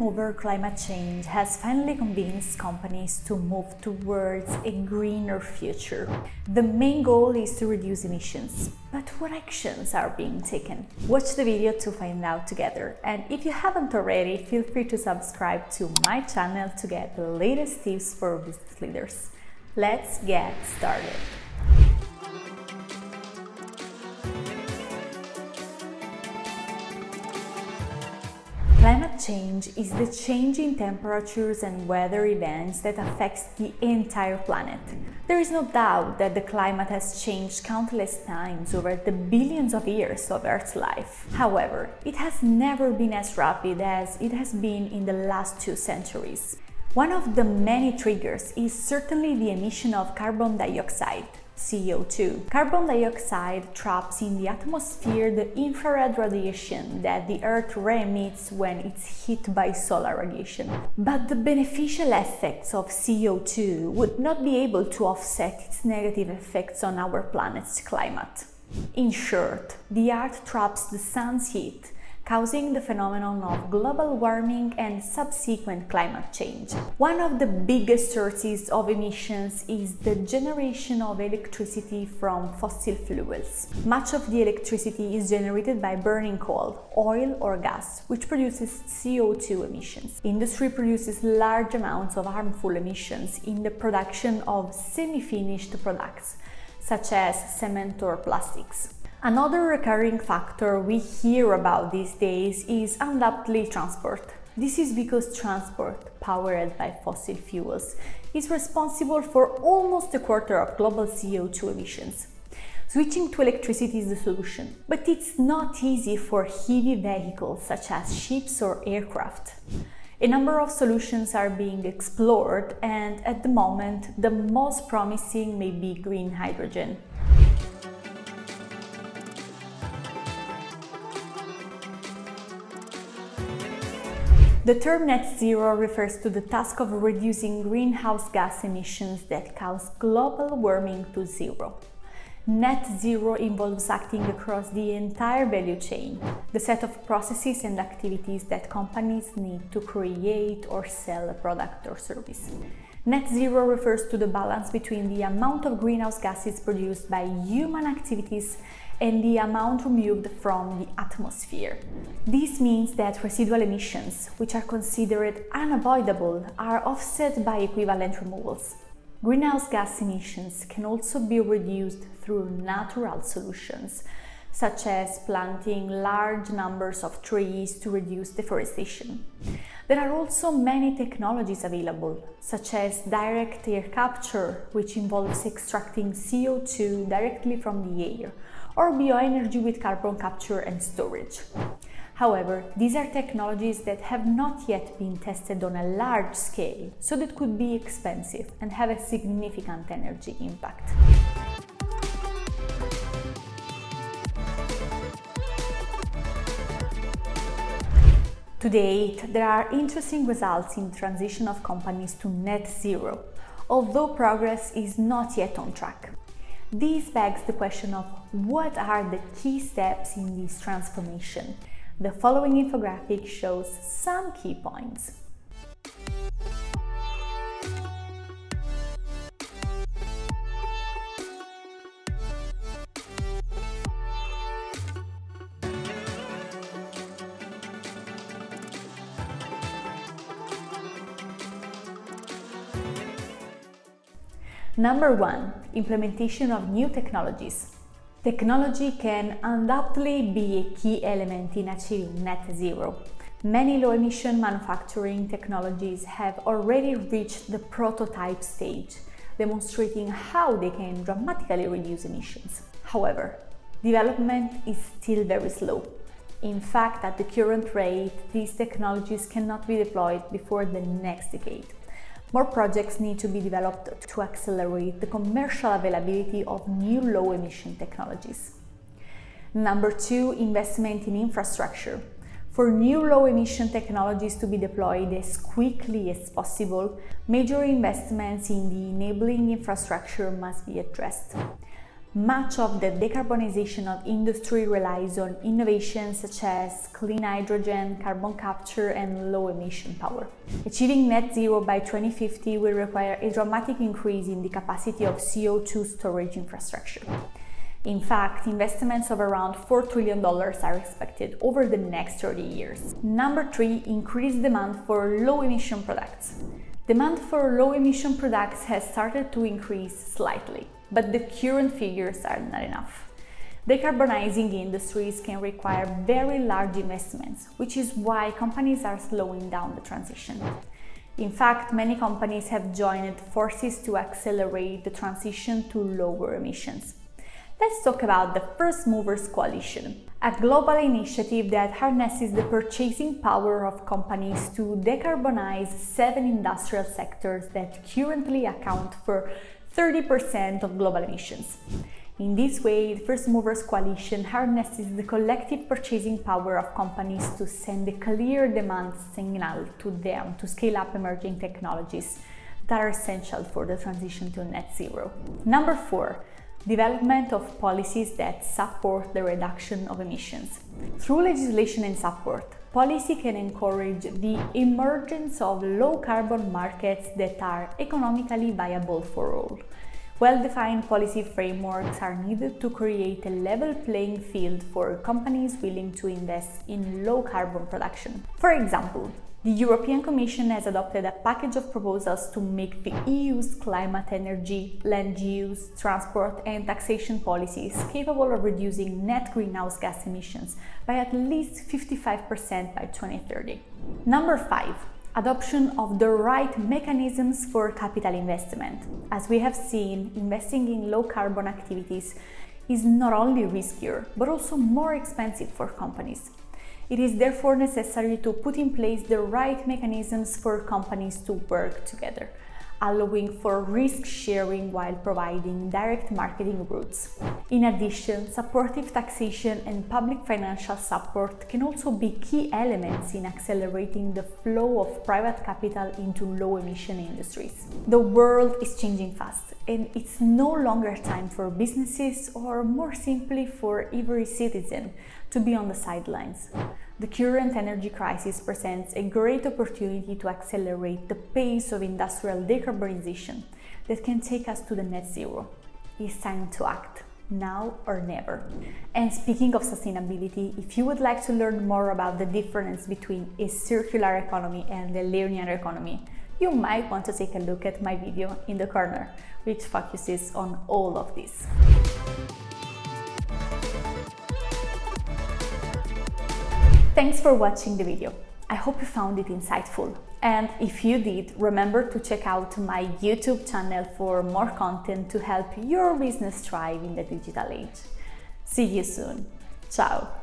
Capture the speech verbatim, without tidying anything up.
mover climate change has finally convinced companies to move towards a greener future. The main goal is to reduce emissions, but what actions are being taken? Watch the video to find out together, and if you haven't already, feel free to subscribe to my channel to get the latest tips for business leaders. Let's get started! Climate change is the change in temperatures and weather events that affects the entire planet. There is no doubt that the climate has changed countless times over the billions of years of Earth's life. However, it has never been as rapid as it has been in the last two centuries. One of the many triggers is certainly the emission of carbon dioxide. C O two. Carbon dioxide traps in the atmosphere the infrared radiation that the Earth re-emits when it's hit by solar radiation. But the beneficial effects of C O two would not be able to offset its negative effects on our planet's climate. In short, the Earth traps the sun's heat, causing the phenomenon of global warming and subsequent climate change. One of the biggest sources of emissions is the generation of electricity from fossil fuels. Much of the electricity is generated by burning coal, oil or gas, which produces C O two emissions. Industry produces large amounts of harmful emissions in the production of semi-finished products, such as cement or plastics. Another recurring factor we hear about these days is undoubtedly transport. This is because transport, powered by fossil fuels, is responsible for almost a quarter of global C O two emissions. Switching to electricity is the solution, but it's not easy for heavy vehicles such as ships or aircraft. A number of solutions are being explored, and at the moment, the most promising may be green hydrogen. The term net zero refers to the task of reducing greenhouse gas emissions that cause global warming to zero. Net zero involves acting across the entire value chain, the set of processes and activities that companies need to create or sell a product or service. Net zero refers to the balance between the amount of greenhouse gases produced by human activities and the amount removed from the atmosphere. This means that residual emissions, which are considered unavoidable, are offset by equivalent removals. Greenhouse gas emissions can also be reduced through natural solutions, such as planting large numbers of trees to reduce deforestation. There are also many technologies available, such as direct air capture, which involves extracting C O two directly from the air, or bioenergy with carbon capture and storage. However, these are technologies that have not yet been tested on a large scale, so that could be expensive and have a significant energy impact. To date, there are interesting results in the transition of companies to net zero, although progress is not yet on track. This begs the question of what are the key steps in this transformation. The following infographic shows some key points. Number one, implementation of new technologies. Technology can undoubtedly be a key element in achieving net zero. Many low-emission manufacturing technologies have already reached the prototype stage, demonstrating how they can dramatically reduce emissions. However, development is still very slow. In fact, at the current rate, these technologies cannot be deployed before the next decade. More projects need to be developed to accelerate the commercial availability of new low-emission technologies. Number two, investment in infrastructure. For new low-emission technologies to be deployed as quickly as possible, major investments in the enabling infrastructure must be addressed. Much of the decarbonization of industry relies on innovations such as clean hydrogen, carbon capture and low emission power. Achieving net zero by twenty fifty will require a dramatic increase in the capacity of C O two storage infrastructure. In fact, investments of around four trillion dollars are expected over the next thirty years. Number three, increased demand for low emission products. Demand for low emission products has started to increase slightly, but the current figures are not enough. Decarbonizing industries can require very large investments, which is why companies are slowing down the transition. In fact, many companies have joined forces to accelerate the transition to lower emissions. Let's talk about the First Movers Coalition, a global initiative that harnesses the purchasing power of companies to decarbonize seven industrial sectors that currently account for thirty percent of global emissions. In this way, the First Movers Coalition harnesses the collective purchasing power of companies to send a clear demand signal to them to scale up emerging technologies that are essential for the transition to net zero. Number four, development of policies that support the reduction of emissions. Through legislation and support, policy can encourage the emergence of low-carbon markets that are economically viable for all. Well-defined policy frameworks are needed to create a level playing field for companies willing to invest in low-carbon production. For example, the European Commission has adopted a package of proposals to make the E U's climate, energy, land use, transport and taxation policies capable of reducing net greenhouse gas emissions by at least fifty-five percent by twenty thirty. Number five, adoption of the right mechanisms for capital investment. As we have seen, investing in low-carbon activities is not only riskier, but also more expensive for companies. It is therefore necessary to put in place the right mechanisms for companies to work together, allowing for risk sharing while providing direct marketing routes. In addition, supportive taxation and public financial support can also be key elements in accelerating the flow of private capital into low-emission industries. The world is changing fast, and it's no longer time for businesses, or more simply for every citizen, to be on the sidelines. The current energy crisis presents a great opportunity to accelerate the pace of industrial decarbonization that can take us to the net zero. It's time to act, now or never. And speaking of sustainability, if you would like to learn more about the difference between a circular economy and a linear economy, you might want to take a look at my video in the corner, which focuses on all of this. Thanks for watching the video. I hope you found it insightful. And if you did, remember to check out my YouTube channel for more content to help your business thrive in the digital age. See you soon. Ciao.